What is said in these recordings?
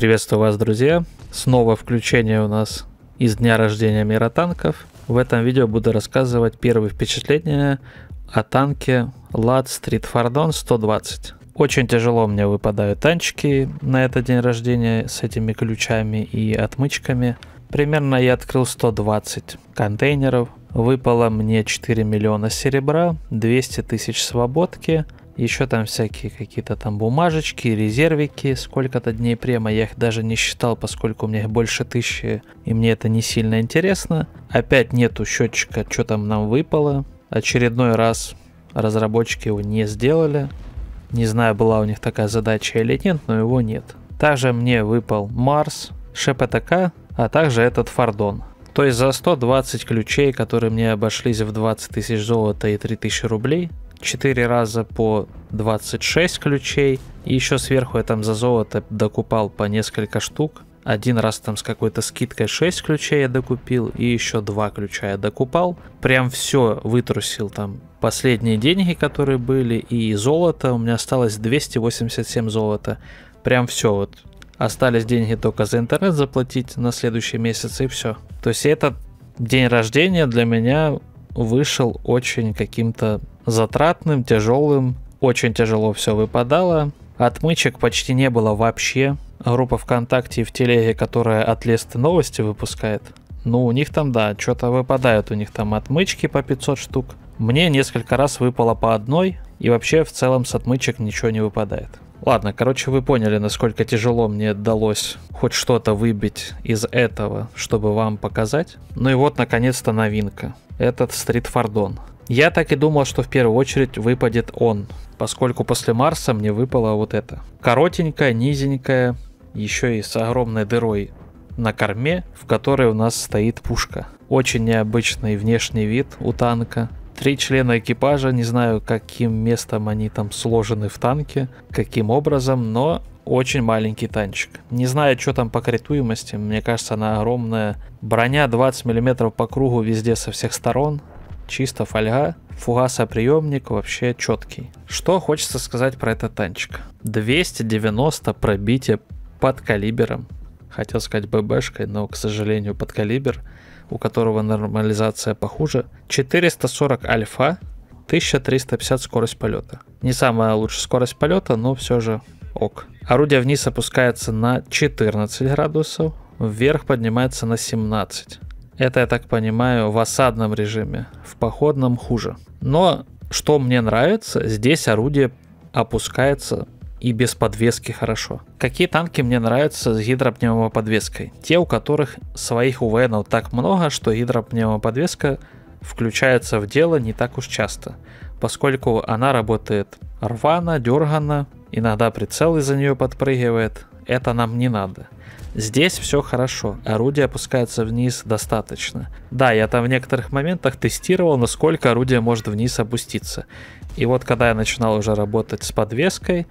Приветствую вас, друзья. Снова включение у нас из дня рождения мира танков. В этом видео буду рассказывать первые впечатления о танке Latt Stridsfordon 120. Очень тяжело мне выпадают танчики на этот день рождения с этими ключами и отмычками. Примерно я открыл 120 контейнеров. Выпало мне 4 миллиона серебра, 200 тысяч свободки, еще там всякие какие-то там бумажечки, резервики, сколько-то дней према. Я их даже не считал, поскольку у меня их больше 1000, и мне это не сильно интересно. Опять нету счетчика, что там нам выпало. Очередной раз разработчики его не сделали. Не знаю, была у них такая задача или нет, но его нет. Также мне выпал Марс, ШПТК, а также этот Фордон. То есть за 120 ключей, которые мне обошлись в 20 тысяч золота и 3000 рублей, 4 раза по 26 ключей, и еще сверху я там за золото докупал по несколько штук. Один раз там с какой-то скидкой 6 ключей я докупил, и еще 2 ключа я докупал. Прям все вытрусил там. Последние деньги, которые были, и золото. У меня осталось 287 золота. Прям все вот. Остались деньги только за интернет заплатить на следующий месяц, и все. То есть этот день рождения для меня вышел очень каким-то затратным, тяжелым. Очень тяжело все выпадало. Отмычек почти не было вообще. Группа ВКонтакте и в телеге, которая от Лесты новости выпускает. Ну, у них там, да, что-то выпадают. У них там отмычки по 500 штук. Мне несколько раз выпало по одной. И вообще в целом с отмычек ничего не выпадает. Ладно, короче, вы поняли, насколько тяжело мне удалось хоть что-то выбить из этого, чтобы вам показать. Ну и вот, наконец-то, новинка. Этот Stridsfordon. Я так и думал, что в первую очередь выпадет он, поскольку после Марса мне выпало вот это. Коротенькая, низенькая, еще и с огромной дырой на корме, в которой у нас стоит пушка. Очень необычный внешний вид у танка. 3 члена экипажа, не знаю, каким местом они там сложены в танке, каким образом, но очень маленький танчик. Не знаю, что там по критуемости, мне кажется, она огромная. Броня 20 мм по кругу везде со всех сторон, чисто фольга, фугасоприемник вообще четкий. Что хочется сказать про этот танчик? 290 пробития под калибером, хотел сказать ББшкой, но, к сожалению, под калибер, у которого нормализация похуже. 440 альфа, 1350 скорость полета. Не самая лучшая скорость полета, но все же ок. Орудие вниз опускается на 14 градусов, вверх поднимается на 17. Это, я так понимаю, в осадном режиме, в походном хуже. Но что мне нравится, здесь орудие опускается и без подвески хорошо. Какие танки мне нравятся с гидропневмоподвеской? Те, у которых своих УВНов так много, что гидропневмоподвеска включается в дело не так уж часто, поскольку она работает рвано, дергано, иногда прицел из-за нее подпрыгивает. Это нам не надо. Здесь все хорошо, орудие опускается вниз достаточно. Да, я там в некоторых моментах тестировал, насколько орудие может вниз опуститься. И вот когда я начинал уже работать с подвеской,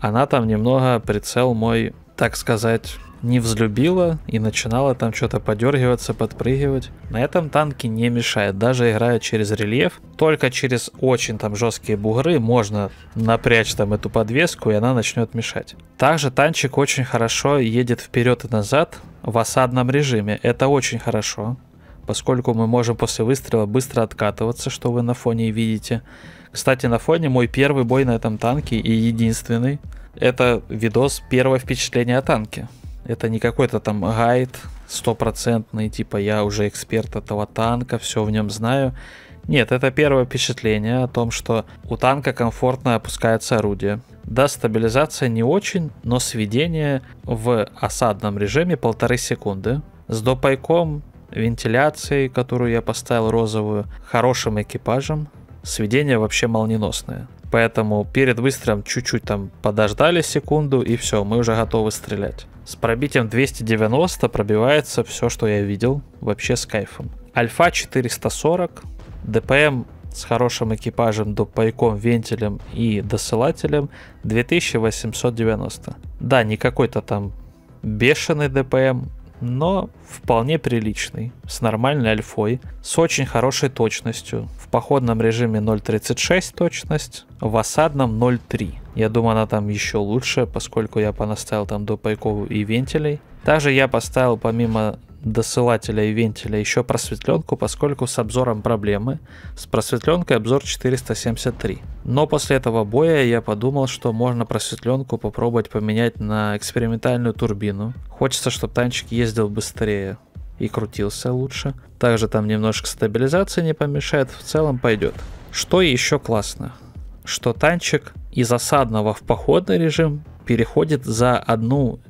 она там немного прицел мой, так сказать, не взлюбила и начинала там что-то подергиваться, подпрыгивать. На этом танке не мешает, даже играя через рельеф. Только через очень там жесткие бугры можно напрячь там эту подвеску, и она начнет мешать. Также танчик очень хорошо едет вперед и назад в осадном режиме. Это очень хорошо, поскольку мы можем после выстрела быстро откатываться, что вы на фоне видите. Кстати, на фоне мой первый бой на этом танке и единственный. Это видос «Первое впечатление о танке». Это не какой-то там гайд стопроцентный, типа я уже эксперт этого танка, все в нем знаю. Нет, это первое впечатление о том, что у танка комфортно опускается орудие. Да, стабилизация не очень, но сведение в осадном режиме 1,5 секунды. С допайком, вентиляцией, которую я поставил розовую, хорошим экипажем. Сведение вообще молниеносное. Поэтому перед выстрелом чуть-чуть там подождали секунду, и все, мы уже готовы стрелять. С пробитием 290 пробивается все, что я видел. Вообще с кайфом. Альфа 440. ДПМ с хорошим экипажем, допайком, вентилем и досылателем 2890. Да, не какой-то там бешеный ДПМ. но вполне приличный, с нормальной альфой, с очень хорошей точностью. В походном режиме 0.36 точность, в осадном 0.3. Я думаю, она там еще лучше, поскольку я понаставил там до пайков и вентилей. Также я поставил помимо досылателя и вентиля еще просветленку, поскольку с обзором проблемы. С просветленкой обзор 473. Но после этого боя я подумал, что можно просветленку попробовать поменять на экспериментальную турбину. Хочется, чтобы танчик ездил быстрее и крутился лучше. Также там немножко стабилизации не помешает, в целом пойдет. Что еще классно, что танчик из осадного в походный режим переходит за 1,3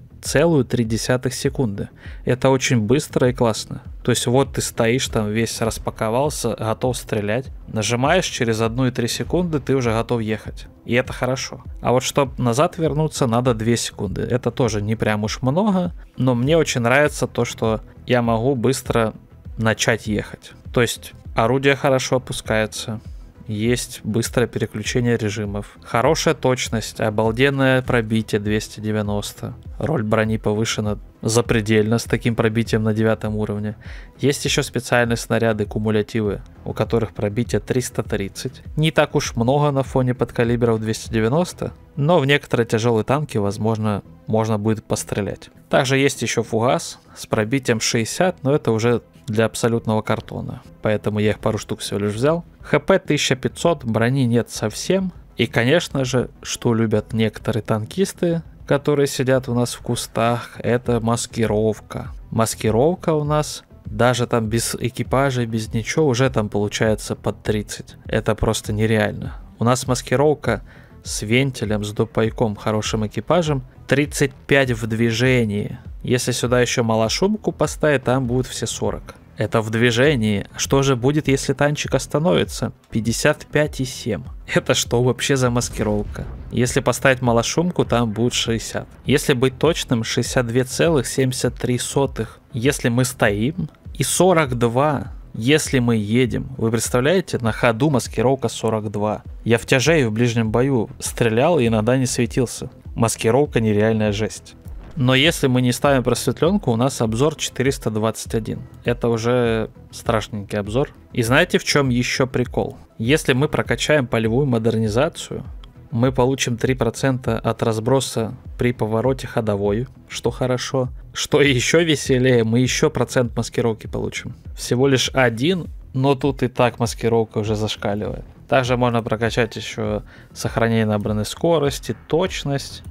секунды. Это очень быстро и классно. То есть вот ты стоишь там весь распаковался, готов стрелять, нажимаешь, через 1,3 секунды ты уже готов ехать. И это хорошо. А вот чтобы назад вернуться, надо 2 секунды. Это тоже не прям уж много, но мне очень нравится то, что я могу быстро начать ехать. То есть орудие хорошо опускается, есть быстрое переключение режимов, хорошая точность, обалденное пробитие 290, роль брони повышена запредельно с таким пробитием на 9 уровне. Есть еще специальные снаряды, кумулятивы, у которых пробитие 330. Не так уж много на фоне подкалиберов 290, но в некоторые тяжелые танки, возможно, можно будет пострелять. Также есть еще фугас с пробитием 60, но это уже для абсолютного картона, поэтому я их пару штук всего лишь взял. ХП 1500, брони нет совсем. И, конечно же, что любят некоторые танкисты, которые сидят у нас в кустах, это маскировка. Маскировка у нас даже там без экипажа, без ничего, уже там получается под 30. Это просто нереально. У нас маскировка с вентилем, с допайком, хорошим экипажем 35 в движении. Если сюда еще малошумку поставить, там будут все 40. Это в движении. Что же будет, если танчик остановится? 55,7. Это что вообще за маскировка? Если поставить малошумку, там будет 60. Если быть точным, 62,73. Если мы стоим, и 42. Если мы едем, вы представляете, на ходу маскировка 42. Я в тяже и в ближнем бою стрелял и иногда не светился. Маскировка нереальная жесть. Но если мы не ставим просветленку, у нас обзор 421. Это уже страшненький обзор. И знаете, в чем еще прикол? Если мы прокачаем полевую модернизацию, мы получим 3% от разброса при повороте ходовой, что хорошо. Что еще веселее, мы еще процент маскировки получим. Всего лишь 1, но тут и так маскировка уже зашкаливает. Также можно прокачать еще сохранение набранной скорости, точность,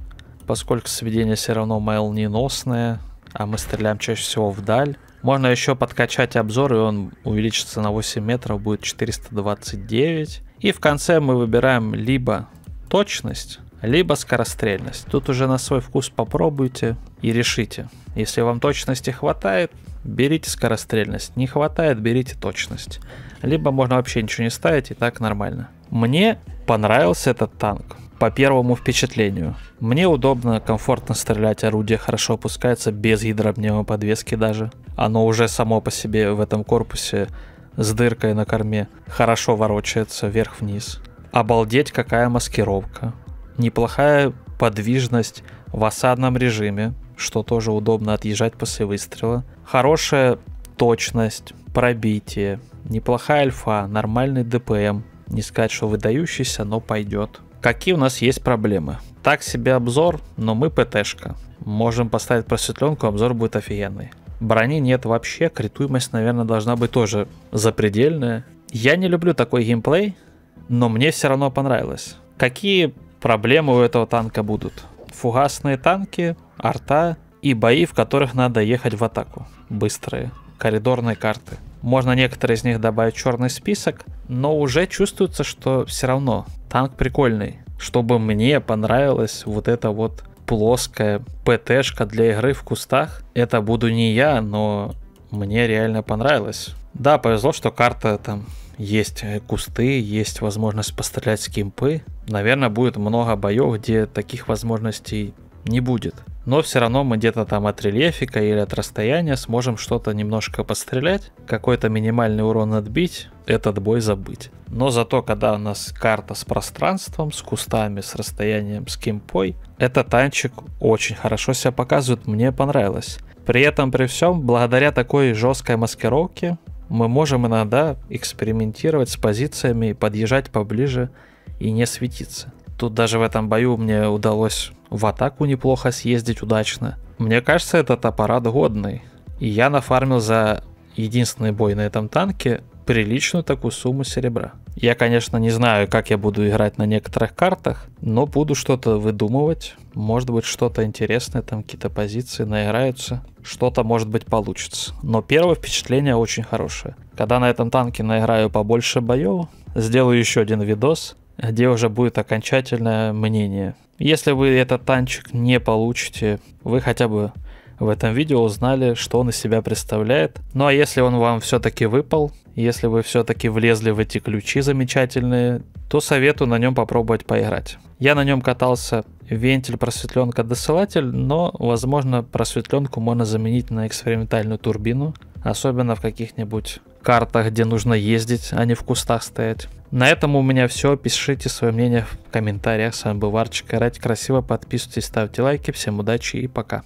поскольку сведение все равно молниеносное, а мы стреляем чаще всего вдаль. Можно еще подкачать обзор, и он увеличится на 8 метров, будет 429. И в конце мы выбираем либо точность, либо скорострельность. Тут уже на свой вкус попробуйте и решите. Если вам точности хватает, берите скорострельность. Не хватает, берите точность. Либо можно вообще ничего не ставить, и так нормально. Мне понравился этот танк по первому впечатлению. Мне удобно, комфортно стрелять, орудие хорошо опускается, без гидрообнема подвески даже. Оно уже само по себе в этом корпусе с дыркой на корме хорошо ворочается вверх-вниз. Обалдеть, какая маскировка. Неплохая подвижность в осадном режиме, что тоже удобно отъезжать после выстрела. Хорошая точность, пробитие, неплохая альфа, нормальный ДПМ. Не сказать, что выдающийся, но пойдет. Какие у нас есть проблемы? Так себе обзор, но мы ПТшка. Можем поставить просветленку, обзор будет офигенный. Брони нет вообще, критуемость, наверное, должна быть тоже запредельная. Я не люблю такой геймплей, но мне все равно понравилось. Какие проблемы у этого танка будут? Фугасные танки, арта и бои, в которых надо ехать в атаку. Быстрые, коридорные карты. Можно некоторые из них добавить в черный список, но уже чувствуется, что все равно танк прикольный. Чтобы мне понравилась вот эта вот плоская ПТшка для игры в кустах, это буду не я, но мне реально понравилось. Да, повезло, что карта там... Есть кусты, есть возможность пострелять с кемпы. Наверное, будет много боев, где таких возможностей не будет. но все равно мы где-то там от рельефика или от расстояния сможем что-то немножко пострелять, какой-то минимальный урон отбить, этот бой забыть. Но зато когда у нас карта с пространством, с кустами, с расстоянием, с кимпой, этот танчик очень хорошо себя показывает, мне понравилось. При этом, при всем, благодаря такой жесткой маскировке мы можем иногда экспериментировать с позициями, подъезжать поближе и не светиться. Тут даже в этом бою мне удалось в атаку неплохо съездить удачно. Мне кажется, этот аппарат годный. И я нафармил за единственный бой на этом танке приличную такую сумму серебра. Я, конечно, не знаю, как я буду играть на некоторых картах, но буду что-то выдумывать. Может быть, что-то интересное, там какие-то позиции наиграются. Что-то, может быть, получится. Но первое впечатление очень хорошее. Когда на этом танке наиграю побольше боев, сделаю еще один видос, где уже будет окончательное мнение. Если вы этот танчик не получите, вы хотя бы в этом видео узнали, что он из себя представляет. Ну а если он вам все-таки выпал, если вы все-таки влезли в эти ключи замечательные, то советую на нем попробовать поиграть. Я на нем катался вентиль, просветленка, досылатель, но, возможно, просветленку можно заменить на экспериментальную турбину, особенно в каких-нибудь картах, где нужно ездить, а не в кустах стоять. На этом у меня все. Пишите свое мнение в комментариях. С вами был Варчик. Играйте красиво, подписывайтесь, ставьте лайки. Всем удачи и пока.